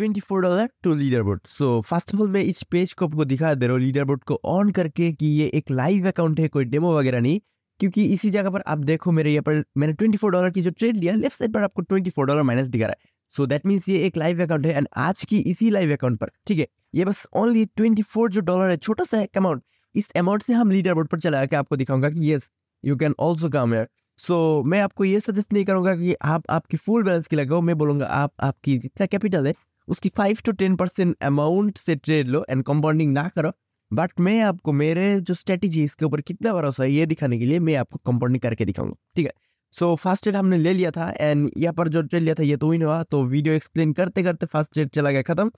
$24 to leader board. So first of all मैं इस page को आपको दिखा दे रहा हूँ लीडर बोर्ड को ऑन करके कि ये एक लाइव अकाउंट है, कोई डेमो वगैरह नहीं, क्योंकि इसी जगह पर आप देखो मेरे यहाँ पर मैंने $24 की जो ट्रेड लिया लेफ्ट साइड पर आपको $24 माइनस दिखा रहा है। सो दैट मीन्स ये एक लाइव अकाउंट है एंड आज की इसी लाइव अकाउंट पर, ठीक है, ये बस ओनली $24 जो डॉलर है, छोटा सा एक अमाउंट, इस अमाउंट से हम लीडर बोर्ड पर चला के आपको दिखाऊंगा कि yes you can also come here. So मैं आपको ये सजेस्ट नहीं करूँगा कि आप आपकी फुल बैलेंस की लगाओ, मैं बोलूँगा आप आपकी जितना कैपिटल है उसकी 5 to 10% अमाउंट से ट्रेड लो एंड कंपाउंडिंग ना करो। बट मैं आपको मेरे जो स्ट्रेटेजी इसके ऊपर कितना भरोसा है ये दिखाने के लिए मैं आपको कंपाउंडिंग करके दिखाऊंगा, ठीक है। सो फर्स्ट ट्रेड हमने ले लिया था एंड यहाँ पर जो ट्रेड लिया था ये तो विन हुआ, तो वीडियो एक्सप्लेन करते करते फर्स्ट ट्रेड चला गया खत्म।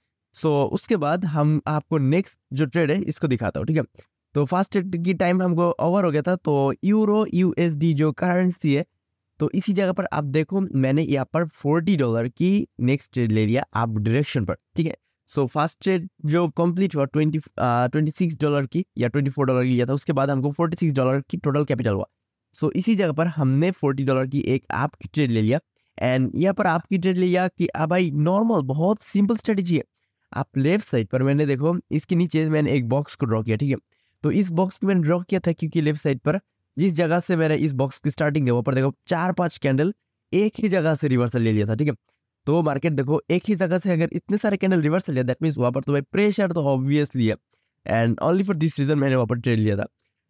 सो उसके बाद हम आपको नेक्स्ट जो ट्रेड है इसको दिखाता हूँ, ठीक है। तो फर्स्ट ट्रेड की टाइम हमको ओवर हो गया था, तो यूरो USD जो करेंसी है, तो इसी जगह पर आप देखो मैंने यहाँ पर $40 की नेक्स्ट ट्रेड ले लिया आप डायरेक्शन पर, ठीक है। सो फर्स्ट ट्रेड जो कंप्लीट हुआ $26 की या $24 की लिया था, उसके बाद हमको $46 की टोटल कैपिटल हुआ। सो इसी जगह पर हमने $40 की एक आप की ट्रेड ले लिया एंड यहाँ पर आपकी ट्रेड ले लिया कि अब भाई नॉर्मल बहुत सिंपल स्ट्रेटेजी है। आप लेफ्ट साइड पर मैंने देखो इसके नीचे मैंने एक बॉक्स को ड्रॉ किया, ठीक है। तो इस बॉक्स को मैंने ड्रॉ किया था क्योंकि लेफ्ट साइड पर जिस जगह से मेरा इस बॉक्स की स्टार्टिंग है वहाँ पर देखो 4-5 कैंडल एक ही जगह से रिवर्सल ले लिया था, ठीक है। तो मार्केट देखो एक ही जगह से अगर इतने सारे कैंडल रिवर्सल लिया दैट मीन्स वहाँ पर तो भाई प्रेशर तो ऑब्वियसली है and only for this reason मैंने वहाँ पर ट्रेड लिया था।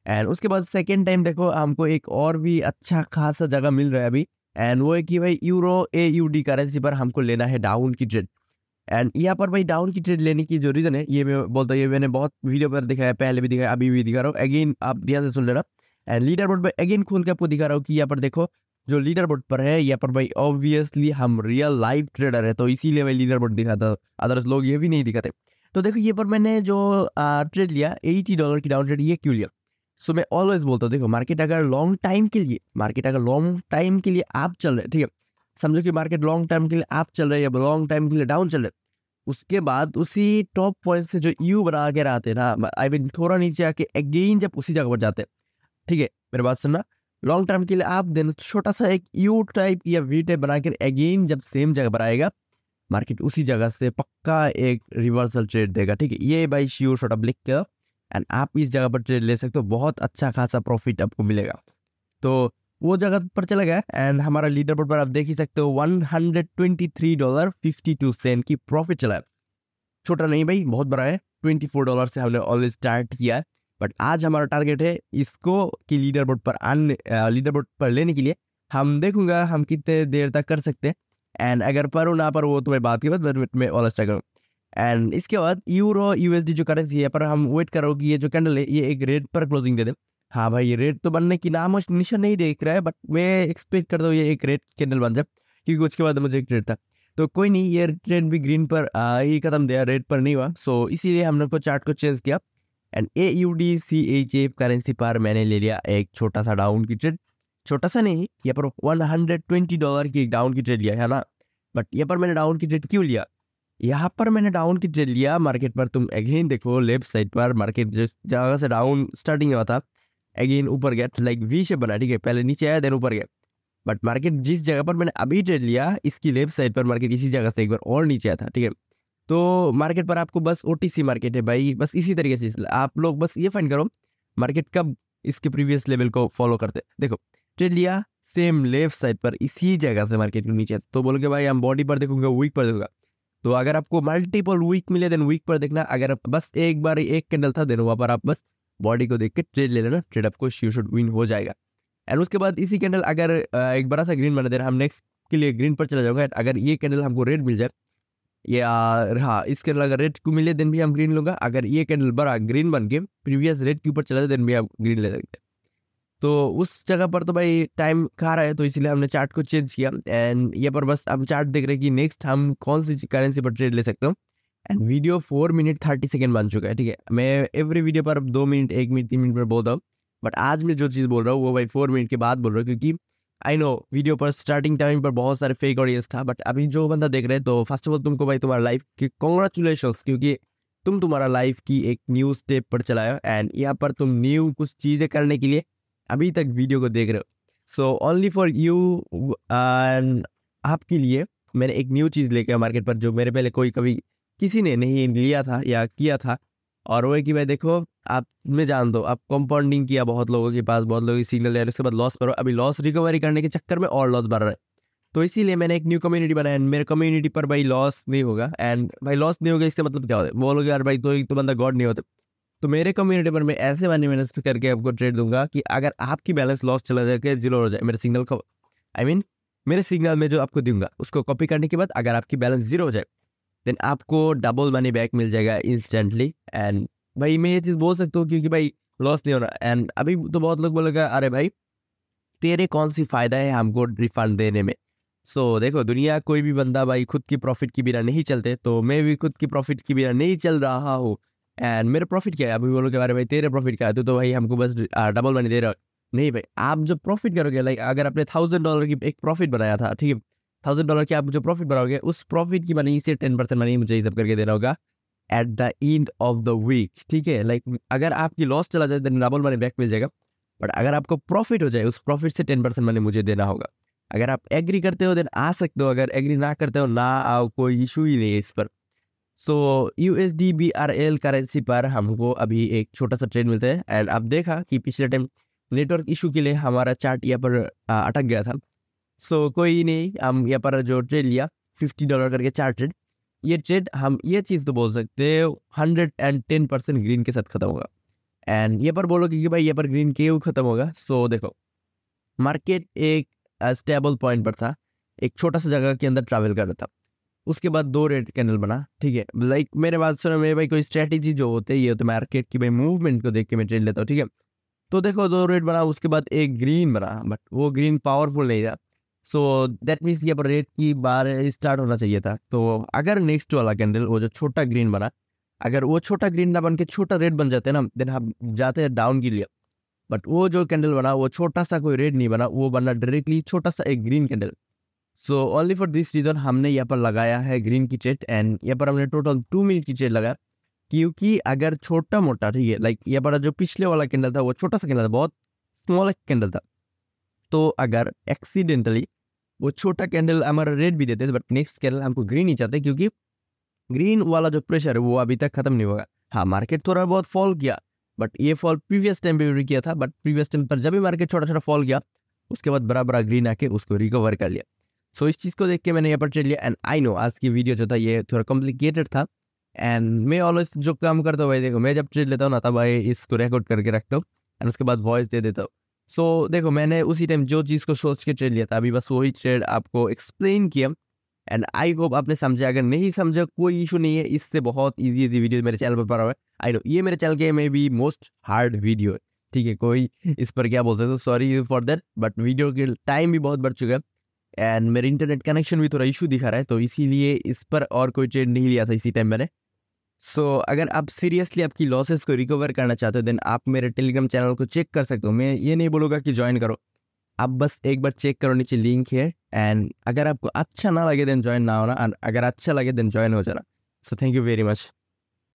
एंड उसके बाद सेकेंड टाइम देखो हमको एक और भी अच्छा खासा जगह मिल रहा है अभी एंड वो है कि भाई EURUSD करेंसी पर हमको लेना है डाउन की ट्रेड। एंड यहाँ पर भाई डाउन की ट्रेड लेने की जो रीज़न है ये मैं बोलता हूँ, ये मैंने बहुत वीडियो पर दिखाया, पहले भी दिखाया, अभी भी दिखा रहा हूँ, अगेन आप ध्यान से सुन लेना। एंड लीडर बोर्ड पर अगेन खोल के आपको दिखा रहा हूँ कि यहाँ पर देखो जो लीडर बोर्ड पर है यहाँ पर भाई ऑब्वियसली हम रियल लाइव ट्रेडर है, तो इसीलिए मैं लीडर बोर्ड दिखाता हूँ, अदरवाइज लोग ये भी नहीं दिखाते। तो देखो ये पर मैंने जो ट्रेड लिया $80 की डाउन ट्रेड, ये क्यों लिया? सो मैं ऑलवेज बोलता हूँ देखो मार्केट अगर लॉन्ग टाइम के लिए आप चल रहे, ठीक है, समझो कि मार्केट लॉन्ग टाइम के लिए आप चल रहे या लॉन्ग टाइम के लिए डाउन चल रहे, उसके बाद उसी टॉप पॉइंट से जो यू बना के रहते हैं ना, आई मीन थोड़ा नीचे आके अगेन जब उसी जगह पर जाते हैं, ठीक है, मेरे बात सुनना, लॉन्ग टर्म के लिए आप देना छोटा सा एक यू टाइप या वी टाइप बनाकर अगेन जब सेम जगह पर आएगा मार्केट उसी जगह से पक्का एक रिवर्सल ट्रेड देगा, ठीक है। ये भाई श्योर शॉट आप लिख के एंड आप इस जगह पर ट्रेड ले सकते हो, बहुत अच्छा खासा प्रॉफिट आपको मिलेगा। तो वो जगह पर चला गया एंड हमारा लीडर बोर्ड पर आप देख ही सकते हो $123.52 की प्रॉफिट चला है। छोटा नहीं भाई, बहुत बड़ा है। $24 से हमने ऑलरेडी स्टार्ट किया है, बट आज हमारा टारगेट है इसको कि लीडर बोर्ड पर लेने के लिए हम देखूंगा हम कितने देर तक कर सकते हैं एंड अगर पर ना पर वो तो मैं बात के बाद में ऑल स्टार्ट करूँ। एंड इसके बाद EURUSD जो करेंसी है पर हम वेट करो कि ये जो कैंडल है ये एक रेड पर क्लोजिंग दे दे। हाँ भाई ये रेड तो बनने की नाम और निशान नहीं देख रहा है, बट मैं एक्सपेक्ट करता हूँ ये एक रेड कैंडल बन जाए क्योंकि उसके बाद मुझे एक ट्रेड था, तो कोई नहीं, ये ट्रेड भी ग्रीन पर ही खत्म दिया, रेड पर नहीं हुआ। सो इसीलिए हमने चार्ट को चेंज किया एंड AUDCHF करेंसी पर मैंने ले लिया एक छोटा सा डाउन की ट्रेड, छोटा सा नहीं, यहाँ पर $120 की एक डाउन की ट्रेड लिया है ना। बट यहाँ पर मैंने डाउन की ट्रेड क्यों लिया? यहाँ पर मैंने डाउन की ट्रेड लिया मार्केट पर, तुम अगेन देखो लेफ्ट साइड पर मार्केट जिस जगह से डाउन स्टार्टिंग हुआ था अगेन ऊपर गया, लाइक वी शेप बना, ठीक है, पहले नीचे आया देन ऊपर गया। बट मार्केट जिस जगह पर मैंने अभी ट्रेड लिया इसकी लेफ्ट साइड पर मार्केट इसी जगह से एक बार और नीचे आया था, ठीक है। तो मार्केट पर आपको बस OTC मार्केट है भाई, बस इसी तरीके से आप लोग बस ये फाइंड करो मार्केट कब इसके प्रीवियस लेवल को फॉलो करते। देखो ट्रेड लिया सेम लेफ्ट साइड पर इसी जगह से मार्केट को नीचे, तो बोलोगे भाई हम बॉडी पर देखूंगा वीक पर देखूंगा, तो अगर आपको मल्टीपल वीक मिले देन वीक पर देखना, अगर बस एक बार एक कैंडल था देन वहाँ पर आप बस बॉडी को देख के ट्रेड ले लेना, ट्रेड आपको श्योर शॉट विन हो जाएगा। एंड उसके बाद इसी कैंडल अगर एक बड़ा सा ग्रीन बना दे रहा, हम नेक्स्ट के लिए ग्रीन पर चला जाऊँगा। अगर ये कैंडल हमको रेड मिल जाए या हाँ इस कैंडल अगर रेड को मिले देन भी हम ग्रीन लूँगा, अगर ये कैंडल बड़ा ग्रीन बन के प्रीवियस रेड के ऊपर चला जाए देन भी आप ग्रीन ले सकते। तो उस जगह पर तो भाई टाइम खा रहा है, तो इसलिए हमने चार्ट को चेंज किया एंड यहाँ पर बस हम चार्ट देख रहे हैं कि नेक्स्ट हम कौन सी करेंसी पर ट्रेड ले सकते हो। एंड वीडियो 4 मिनट 30 सेकेंड बन चुका है, ठीक है। मैं एवरी वीडियो पर 2 मिनट 1 मिनट 3 मिनट पर बोलता हूँ, बट आज मैं जो चीज़ बोल रहा हूँ वो भाई 4 मिनट के बाद बोल रहा हूँ, क्योंकि आई नो वीडियो पर स्टार्टिंग टाइम पर बहुत सारे फेक ऑडियंस था। बट अभी जो बंदा देख रहे हैं तो फर्स्ट ऑफ ऑल तुमको भाई तुम्हारा लाइफ की कॉन्ग्रेचुलेशंस, क्योंकि तुम तुम्हारा लाइफ की एक न्यू स्टेप पर चलाए एंड यहाँ पर तुम न्यू कुछ चीज़ें करने के लिए अभी तक वीडियो को देख रहे हो। So only for you and आपके लिए मैंने एक न्यू चीज़ लेके आया मार्केट पर, जो मेरे पहले कोई कभी किसी ने नहीं लिया था या किया था। और वो है कि भाई देखो, आप में जान दो, आप कंपाउंडिंग किया बहुत लोगों के पास, बहुत लोगों की सिग्नल है, उसके बाद लॉस करो, अभी लॉस रिकवरी करने के चक्कर में और लॉस बढ़ रहा है। तो इसीलिए मैंने एक न्यू कम्युनिटी बनाया, एंड मेरे कम्युनिटी पर भाई लॉस नहीं होगा। एंड भाई लॉस नहीं होगा इसका मतलब क्या होता है, वो लोग यार भाई तो बंदा गॉड नहीं होता। तो मेरे कम्युनिटी पर मैं ऐसे मनी मैनेज करके आपको ट्रेड दूंगा कि अगर आपकी बैलेंस लॉस चला जाए, जीरो हो जाए, मेरे सिग्नल को मेरे सिग्नल में जो आपको दूंगा उसको कॉपी करने के बाद अगर आपकी बैलेंस जीरो हो जाए देन आपको डबल मनी बैक मिल जाएगा इंस्टेंटली। एंड भाई मैं ये चीज़ बोल सकता हूँ क्योंकि भाई लॉस नहीं होना। एंड अभी तो बहुत लोग बोलेगा अरे भाई तेरे कौन सी फ़ायदा है हमको रिफंड देने में। सो देखो दुनिया कोई भी बंदा भाई खुद की प्रॉफिट के बिना नहीं चलते, तो मैं भी खुद की प्रॉफिट के बिना नहीं चल रहा हूँ। एंड मेरा प्रॉफिट क्या है, अभी बोलो के बारे भाई तेरे प्रॉफिट क्या है, तो भाई हमको बस डबल मनी दे रहा है। नहीं भाई, आप जो प्रॉफिट करोगे, लाइक अगर आपने $1000 की एक प्रॉफिट बनाया था, ठीक है, $1000 की आप जो प्रॉफिट बनाओगे उस प्रॉफिट की मनी से 10% मनी मुझे हिसाब करके देना होगा at the end of the week, ठीक है। लाइक अगर आपकी लॉस चला जाए देन डबल मनी बैक मिल जाएगा, बट अगर आपको प्रॉफिट हो जाए उस प्रॉफिट से 10% मनी मुझे देना होगा। अगर आप एग्री करते हो देन आ सकते हो, अगर एग्री ना करते हो ना आओ, कोई इशू ही नहीं है इस पर। सो USD BRL करेंसी पर हमको अभी एक छोटा सा ट्रेड मिलता है। एंड आप देखा कि पिछले टाइम नेटवर्क इशू के लिए हमारा चार्ट यहाँ पर अटक गया था। सो कोई नहीं, हम यहाँ पर जो ट्रेड लिया $50 करके चार ट्रेड, ये ट्रेड हम ये चीज़ तो बोल सकते हैं 110% ग्रीन के साथ ख़त्म होगा। एंड यहाँ पर बोलोगे कि भाई यहाँ पर ग्रीन क्यों ख़त्म होगा। सो देखो मार्केट एक स्टेबल पॉइंट पर था, एक छोटा सा जगह के अंदर ट्रैवल कर रहा था, उसके बाद दो रेड कैंडल बना, ठीक है। लाइक मेरे बात सुनो, मेरे भाई कोई स्ट्रेटेजी जो होते है ये होते मार्केट की भाई मूवमेंट को देख के मैं ट्रेड लेता हूँ, ठीक है। तो देखो दो रेड बना, उसके बाद एक ग्रीन बना, बट वो ग्रीन पावरफुल नहीं था। सो दैट मीन्स यहाँ पर रेड की बार स्टार्ट होना चाहिए था। तो अगर नेक्स्ट वाला कैंडल वो जो छोटा ग्रीन बना, अगर वो छोटा ग्रीन ना बन के छोटा रेड बन जाते ना, देन हम जाते हैं डाउन के लिए। बट वो जो कैंडल बना वो छोटा सा कोई रेड नहीं बना, वो बना डायरेक्टली छोटा सा एक green candle. So only for this reason हमने यहाँ पर लगाया है ग्रीन की ट्रेड। एंड यहाँ पर हमने टोटल 2 मिनट की ट्रेड लगाया, क्योंकि अगर छोटा मोटा, ठीक है, लाइक यहाँ पर जो पिछले वाला कैंडल था वो छोटा सा कैंडल था, बहुत स्मॉल कैंडल था। तो अगर एक्सीडेंटली वो छोटा कैंडल हमारा रेड भी देते, बट नेक्स्ट कैंडल हमको ग्रीन ही चाहते, क्योंकि ग्रीन वाला जो प्रेशर है वो अभी तक खत्म नहीं होगा। हाँ मार्केट थोड़ा बहुत फॉल किया, बट ये फॉल प्रीवियस टाइम पे भी किया था, बट प्रीवियस टाइम पर जब भी मार्केट छोटा छोटा फॉल किया उसके बाद बड़ा बड़ा ग्रीन आके उसको रिकवर कर लिया। सो इस चीज़ को देख के मैंने यहाँ पर ट्रेड लिया। एंड आई नो आज की वीडियो जो था ये थोड़ा कॉम्प्लिकेटेड था। एंड मैं ऑलवेज जो काम करता हूँ भाई, देखो मैं जब ट्रेड लेता हूँ ना तब भाई इसको रिकॉर्ड करके रखता हूँ एंड उसके बाद वॉइस दे देता हूँ। सो देखो मैंने उसी टाइम जो चीज़ को सोच के ट्रेड लिया था, अभी बस वही ट्रेड आपको एक्सप्लेन किया। एंड आई होप आपने समझा, अगर नहीं समझा कोई इशू नहीं है, इससे बहुत ईजी ईजी वीडियो मेरे चैनल पर पड़ा हुआ है। आई नो ये मेरे चैनल के maybe most hard video है, ठीक है, कोई इस पर क्या बोल सकते हो, sorry for that, but video के टाइम भी बहुत बढ़ चुका है। एंड मेरे इंटरनेट कनेक्शन भी थोड़ा इशू दिखा रहा है, तो इसीलिए इस पर और कोई ट्रेड नहीं लिया था इसी टाइम मैंने। सो अगर आप सीरियसली आपकी लॉसेस को रिकवर करना चाहते हो देन आप मेरे टेलीग्राम चैनल को चेक कर सकते हो। मैं ये नहीं बोलूँगा कि ज्वाइन करो, आप बस एक बार चेक करो, नीचे लिंक है। एंड अगर आपको अच्छा ना लगे देन ज्वाइन ना होना, एंड अगर अच्छा लगे देन ज्वाइन हो जाना। So thank you very much.